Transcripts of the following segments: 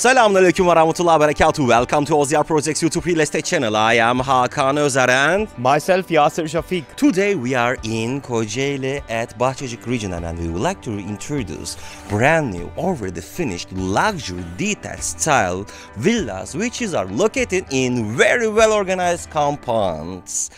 Assalamualaikum warahmatullahi wabarakatuh. Welcome to OZR Projects YouTube Real Estate Channel. I am Hakan Özeren. Myself, Yasir Şafiq. Today we are in Kocaeli at Bahçecik region, and we would like to introduce brand new, already finished, luxury detached style villas, which are located in very well organized compounds.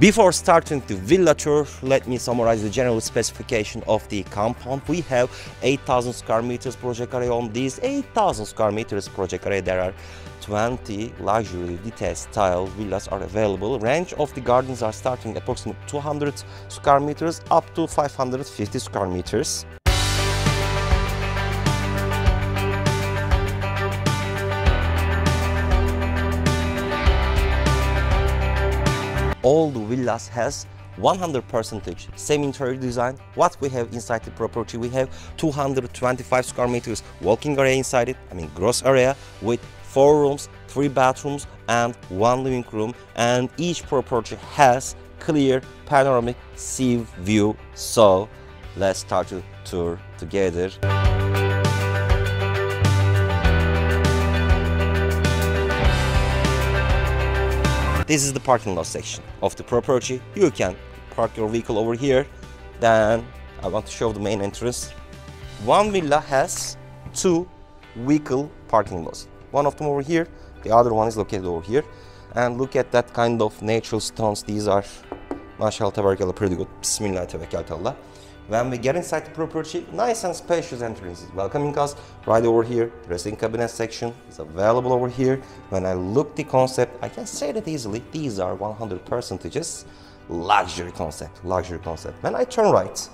Before starting the villa tour, let me summarize the general specification of the compound. We have 8,000 square meters project area. On these 8,000 square meters project area, there are 20 luxury detached style villas are available. Range of the gardens are starting approximately 200 square meters up to 550 square meters. All the villas has 100% semi-interior design. What we have inside the property, we have 225 square meters walking area inside it, gross area, with 4 rooms, 3 bathrooms and 1 living room, and each property has clear panoramic sea view. So let's start the tour together. This is the parking lot section of the property. You can park your vehicle over here. Then I want to show the main entrance. One villa has 2 vehicle parking lots. One of them over here, the other one is located over here. And look at that kind of natural stones. These are, mashallah, tabarakallah, pretty good. Bismillah, tabarakallah. When we get inside the property, nice and spacious entrance is welcoming us. Right over here, dressing cabinet section is available over here. When I look the concept, I can say that easily. These are 100% luxury concept. When I turn right,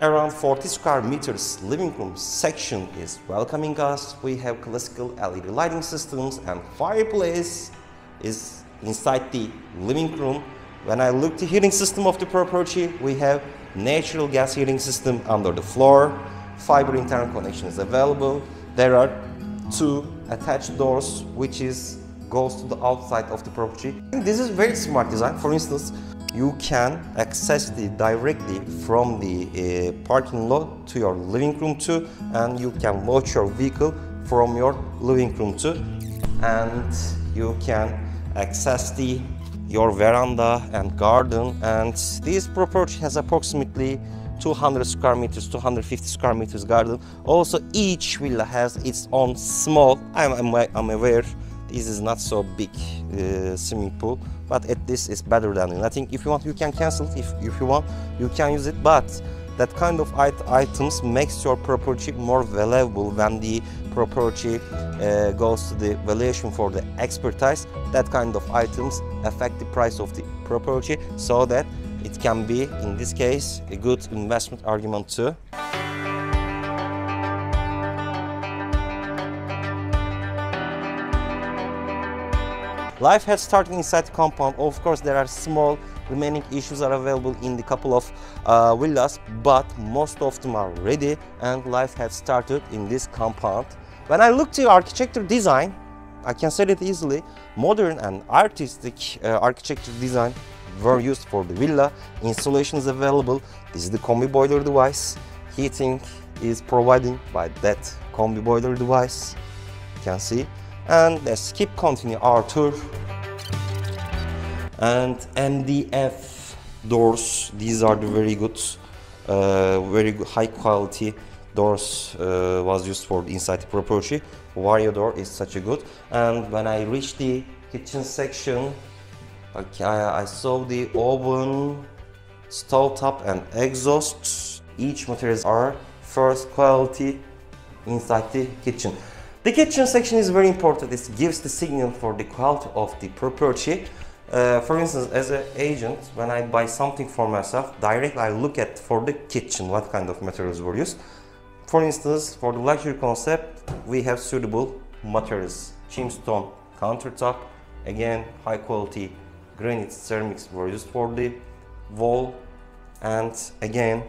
around 40 square meters living room section is welcoming us. We have classical LED lighting systems and fireplace is inside the living room. When I look the heating system of the property, we have natural gas heating system under the floor. Fiber internet connection is available. There are 2 attached doors which goes to the outside of the property. This is very smart design. For instance, you can access it directly from the parking lot to your living room too, and you can watch your vehicle from your living room too, and you can access your veranda and garden. And this property has approximately 200 square meters, 250 square meters garden. Also, each villa has its own small, I'm aware this is not so big swimming pool, but at least it's better than nothing. If you want, you can cancel it. If you want, you can use it, but that kind of items makes your property more valuable when the property goes to the valuation for the expertise. That kind of items affect the price of the property, so that it can be, in this case, a good investment argument too. Life has started inside the compound. Of course, there are small remaining issues are available in the couple of villas, but most of them are ready and life has started in this compound. When I look to architecture design, I can say it easily. Modern and artistic architecture design were used for the villa. Insulation is available. This is the combi boiler device. Heating is provided by that combi boiler device. You can see. And let's continue our tour. And MDF doors, these are the very good high quality doors was used for inside the property. Vario door is such a good. And when I reach the kitchen section, okay, I saw the oven, stove top and exhausts. Each materials are first quality inside the kitchen. The kitchen section is very important. It gives the signal for the quality of the property. For instance, as an agent, when I buy something for myself, directly I look at for the kitchen what kind of materials were used. For instance, for the luxury concept, we have suitable materials. Gemstone countertop, again high quality granite ceramics were used for the wall, and again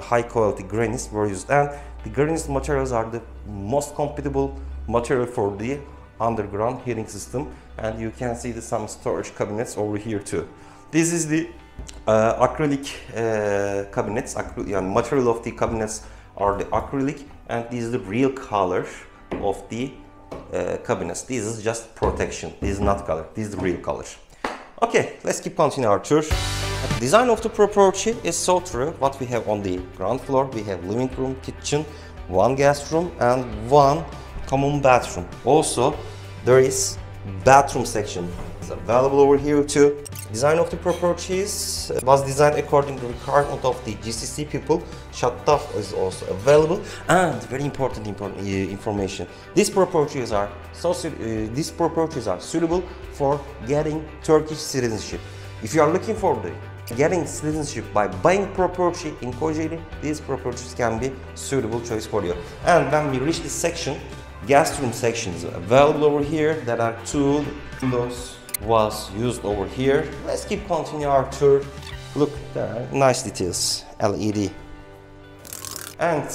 high quality granites were used, and the granite materials are the most compatible material for the underground heating system, and you can see some storage cabinets over here too. This is the acrylic cabinets. Material of the cabinets are the acrylic, and this is the real color of the cabinets. This is just protection. This is not color. This is the real color. Okay, let's keep continuing our tour. The design of the property is so true. What we have on the ground floor, we have living room, kitchen, one guest room, and one common bathroom. Also, there is bathroom section. It's available over here too. Design of the properties was designed according to the requirement of the GCC people. Shataf is also available, and very important information. These properties are suitable for getting Turkish citizenship. If you are looking for getting citizenship by buying property in Kocaeli, these properties can be suitable choice for you. And when we reach this section, guest room sections are available over here. There are two windows was used over here. Let's keep continuing our tour. Look, there are nice details, LED. And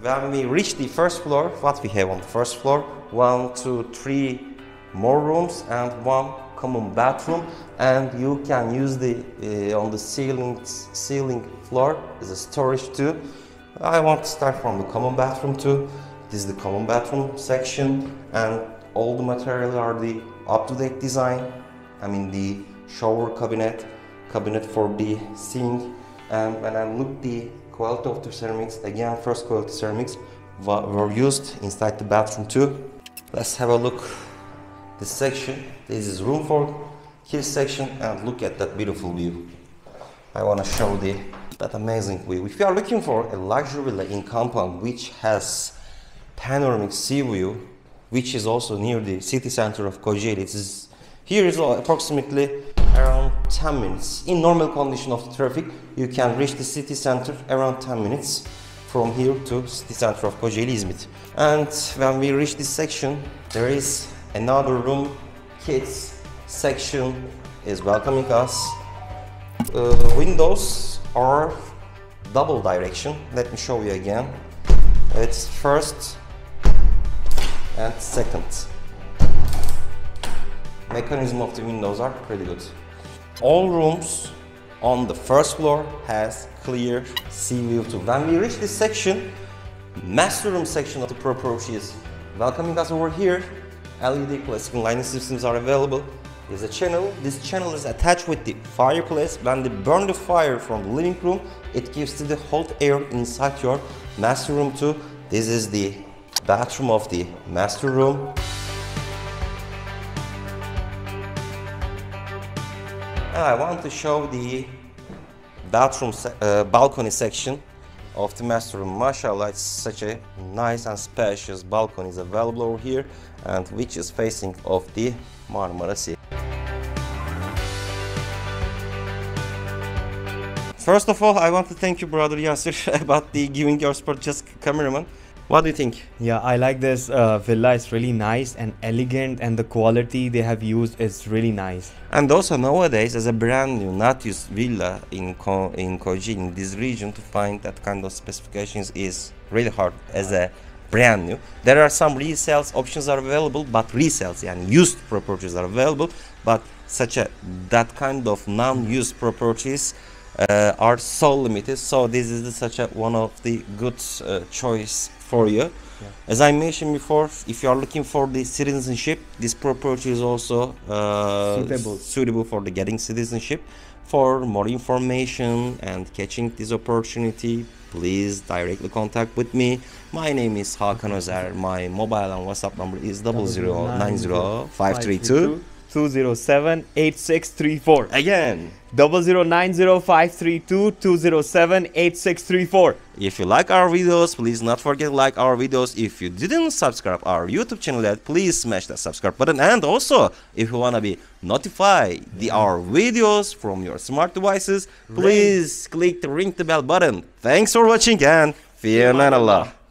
when we reach the first floor, what we have on the first floor, 1, 2, 3 more rooms and one common bathroom, and you can use the on the ceiling floor as a storage too. I want to start from the common bathroom too. This is the common bathroom section, and all the materials are the up-to-date design. I mean the shower cabinet for the sink, and when I look the quality of the ceramics, again first quality ceramics were used inside the bathroom too. Let's have a look this section. This is room for kids section, and look at that beautiful view. I want to show that amazing view. If you are looking for a luxury villa in compound which has panoramic sea view, which is also near the city center of Kocaeli. Here is approximately around 10 minutes. In normal condition of the traffic, you can reach the city center around 10 minutes from here to city center of Kocaeli, Izmit. And when we reach this section, there is another room. Kids section is welcoming us. Windows are double direction. Let me show you again. It's first and second. Mechanism of the windows are pretty good. All rooms on the first floor has clear sea view too. When we reach this section, master room section of the property is welcoming us over here. LED classical lighting systems are available. There's a channel. This channel is attached with the fireplace. When they burn the fire from the living room, it gives you the hot air inside your master room too. This is the bathroom of the master room, and I want to show the bathroom balcony section of the master room. Mashallah, it's such a nice and spacious balcony is available over here, and which is facing of the Marmara Sea. First of all, I want to thank you, brother Yasir, about the giving your support, just cameraman. What do you think? Yeah, I like this villa. It's really nice and elegant, and the quality they have used is really nice. And also nowadays, as a brand new, not used villa in Kocaeli, in this region, to find that kind of specifications is really hard as a brand new. There are some resales options are available, but resales and used properties are available, but such a that kind of non-used properties are so limited. So this is such a one of the good choice for you. Yeah. As I mentioned before, if you are looking for the citizenship, this property is also suitable for the getting citizenship. For more information and catching this opportunity, please directly contact with me. My name is Hakan Özeren. My mobile and WhatsApp number is 00905322078634. Again, 00905322078634. If you like our videos, please not forget to like our videos. If you didn't subscribe our YouTube channel yet, please smash that subscribe button. And also, if you wanna be notified our videos from your smart devices, please click the ring the bell button. Thanks for watching, and fear not Allah.